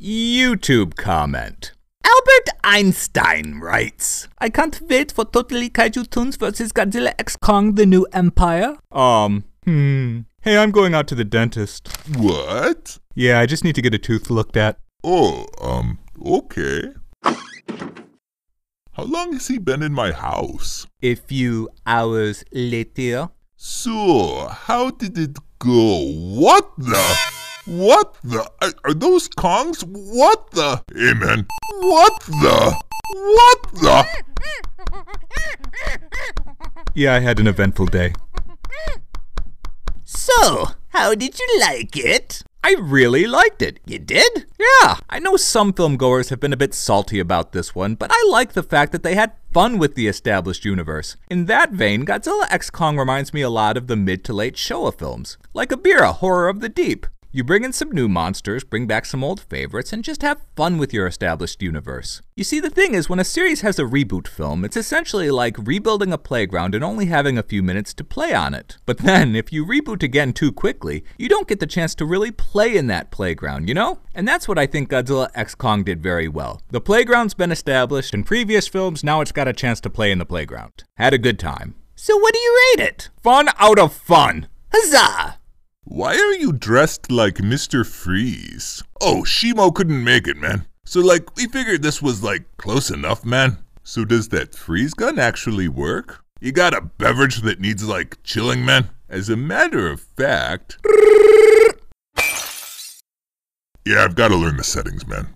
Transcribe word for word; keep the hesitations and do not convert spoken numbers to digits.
YouTube comment. Albert Einstein writes, I can't wait for Totally Kaiju Toons versus Godzilla X-Kong The New Empire. Um, hmm. Hey, I'm going out to the dentist. What? Yeah, I just need to get a tooth looked at. Oh, um, okay. How long has he been in my house? A few hours later. So, how did it go? What the? What the? Are, are those Kongs? What the? Hey, man. What the? What the? Yeah, I had an eventful day. So, how did you like it? I really liked it. You did? Yeah. I know some filmgoers have been a bit salty about this one, but I like the fact that they had fun with the established universe. In that vein, Godzilla X Kong reminds me a lot of the mid to late Showa films, like Ebirah, Horror of the Deep. You bring in some new monsters, bring back some old favorites, and just have fun with your established universe. You see, the thing is, when a series has a reboot film, it's essentially like rebuilding a playground and only having a few minutes to play on it. But then, if you reboot again too quickly, you don't get the chance to really play in that playground, you know? And that's what I think Godzilla X Kong did very well. The playground's been established in previous films, now it's got a chance to play in the playground. Had a good time. So what do you rate it? Fun out of fun. Huzzah! Why are you dressed like Mister Freeze? Oh, Shimo couldn't make it, man. So, like, we figured this was, like, close enough, man. So does that freeze gun actually work? You got a beverage that needs, like, chilling, man? As a matter of fact... Yeah, I've got to learn the settings, man.